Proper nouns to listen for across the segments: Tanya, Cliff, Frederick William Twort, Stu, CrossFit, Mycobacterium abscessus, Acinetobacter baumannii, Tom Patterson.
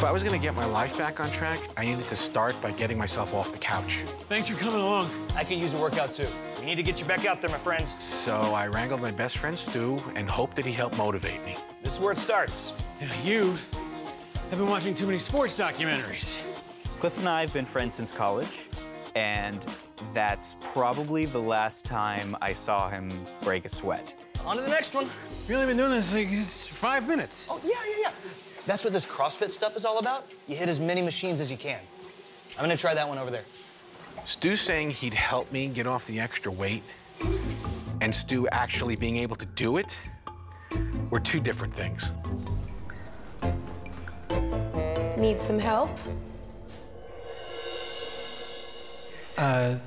If I was going to get my life back on track, I needed to start by getting myself off the couch. Thanks for coming along. I could use a workout, too. We need to get you back out there, my friends. So I wrangled my best friend, Stu, and hoped that he helped motivate me. This is where it starts. Now, you have been watching too many sports documentaries. Cliff and I have been friends since college, and that's probably the last time I saw him break a sweat. On to the next one. Really been doing this like 5 minutes. Oh, yeah. That's what this CrossFit stuff is all about. You hit as many machines as you can. I'm gonna try that one over there. Stu's saying he'd help me get off the extra weight and Stu actually being able to do it were two different things. Need some help? I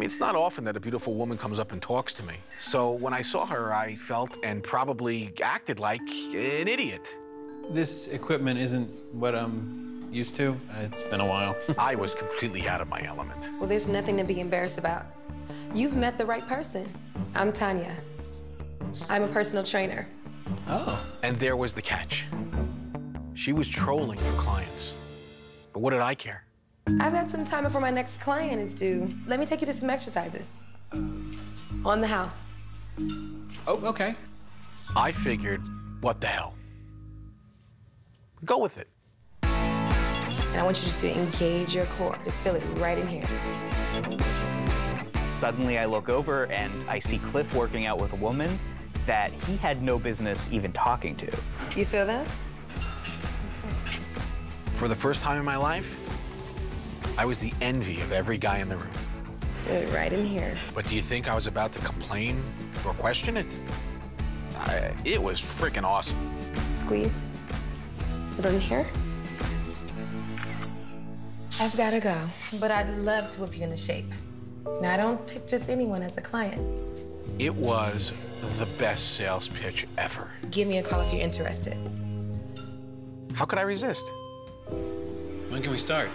mean, it's not often that a beautiful woman comes up and talks to me. So when I saw her, I felt and probably acted like an idiot. This equipment isn't what I'm used to. It's been a while. I was completely out of my element. Well, there's nothing to be embarrassed about. You've met the right person. I'm Tanya. I'm a personal trainer. Oh. And there was the catch. She was trolling for clients. But what did I care? I've got some time before my next client is due. Let me take you to some exercises. On the house. Oh, okay. I figured, what the hell? Go with it. And I want you just to engage your core, to feel it right in here. Suddenly I look over and I see Cliff working out with a woman that he had no business even talking to. You feel that? Okay. For the first time in my life, I was the envy of every guy in the room. Good, right in here. But do you think I was about to complain or question it? It was freaking awesome. Squeeze. A little in here. I've got to go, but I'd love to whip you into shape. Now, I don't pick just anyone as a client. It was the best sales pitch ever. Give me a call if you're interested. How could I resist? When can we start?